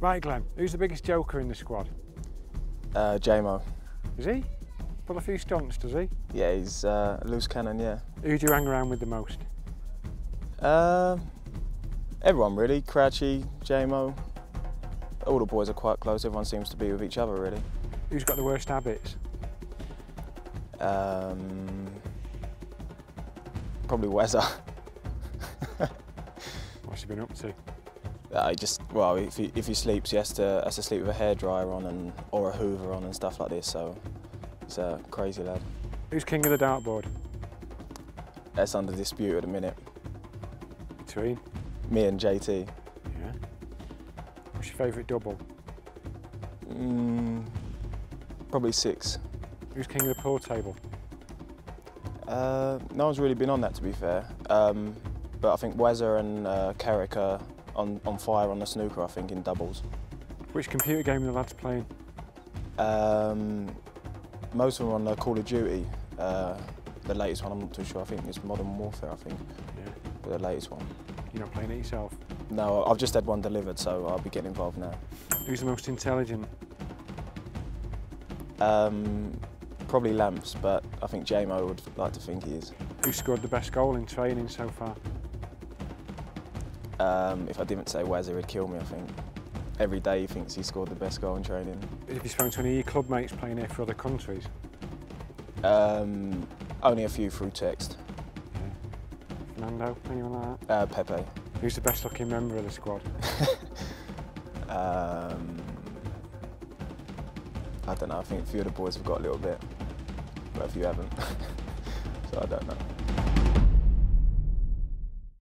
Right, Glenn, who's the biggest joker in the squad? J-Mo. Is he? Pull a few stunts, does he? Yeah, he's a loose cannon, yeah. Who do you hang around with the most? Everyone, really. Crouchy, J-Mo. All the boys are quite close. Everyone seems to be with each other, really. Who's got the worst habits? Probably Wazza. What's he been up to? Well, if he sleeps, he has to sleep with a hairdryer on and or a Hoover on and stuff like this. So he's a crazy lad. Who's king of the dartboard? That's under dispute at the minute. Between? Me and JT. Yeah. What's your favourite double? Probably six. Who's king of the pool table? No one's really been on that, to be fair. But I think Weser and Carrick are on fire on the snooker, I think, in doubles. Which computer game are the lads playing? Most of them are on Call of Duty. The latest one, I'm not too sure. I think it's Modern Warfare, I think. Yeah. But the latest one. You're not playing it yourself? No, I've just had one delivered, so I'll be getting involved now. Who's the most intelligent? Probably Lamps, but I think J-Mo would like to think he is. Who scored the best goal in training so far? If I didn't say Wazir, he'd kill me, I think. Every day he thinks he scored the best goal in training. Have you spoken to any of your club mates playing here for other countries? Only a few through text. Yeah. Nando, anyone like that? Pepe. Who's the best looking member of the squad? I don't know, I think a few of the boys have got a little bit. But a few haven't, so I don't know.